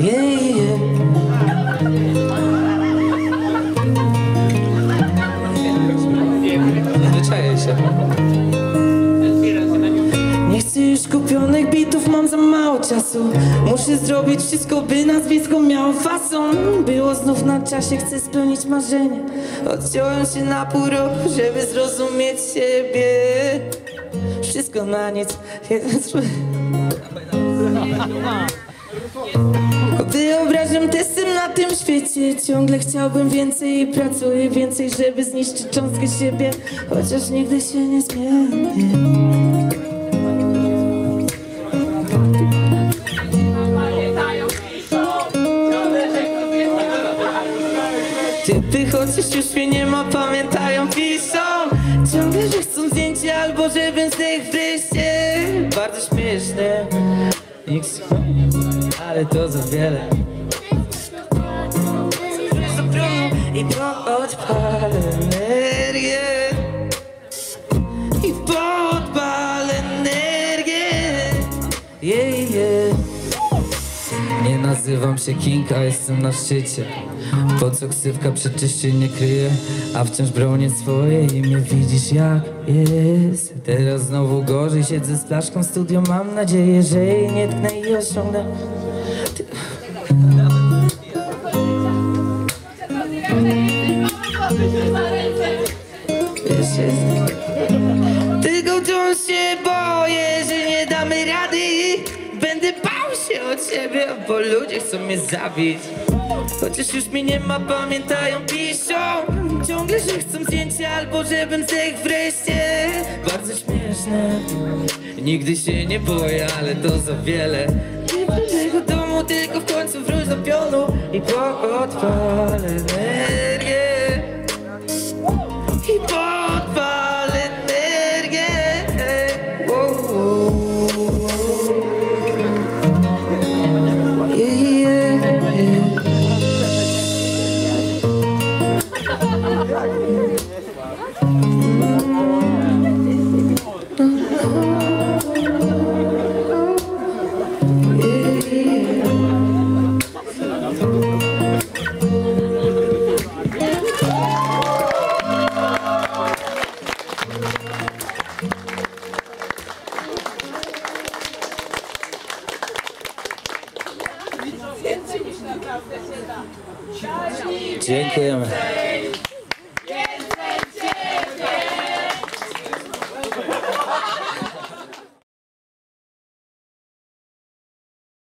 Yeah, yeah. Zwyczaję się. Nie chcę już kupionych bitów, mam za mało czasu. Muszę zrobić wszystko, by nazwisko miało fason. Było znów na czasie, chcę spełnić marzenie. Odciąłem się na pół roku, żeby zrozumieć siebie. Wszystko na nic, jeden zły. Wyobrażam testem na tym świecie. Ciągle chciałbym więcej i pracuję więcej, żeby zniszczyć cząstkę siebie. Chociaż nigdy się nie zmienię. Typy, chociaż już mnie nie ma, pamiętają, piszą. Ciągle, że chcą zdjęcie albo żebym zdech wreszcie. Bardzo śmieszne. Nikt, ale to za wiele. I poodpal energię. I poodpal energię. Yeah, yeah. Nie nazywam się King, a jestem na szczycie. Po co ksywka przeczyście nie kryje, a wciąż bronię swoje i mnie widzisz jak jest. Teraz znowu gorzej, siedzę z flaszką w studio, mam nadzieję, że jej nie tknę i osiągnę. Tylko wciąż się boję, że nie damy rady. Będę bał się od siebie, bo ludzie chcą mnie zabić. Chociaż już mnie nie ma, pamiętają, piszą. Ciągle, że chcą zdjęcia albo żebym zdech wreszcie. Bardzo śmieszne. Nigdy się nie boję, ale to za wiele. Nie będę do domu, tylko w końcu wróć do pionu. I poodpal energię. I poodpal energię. Dziękujemy.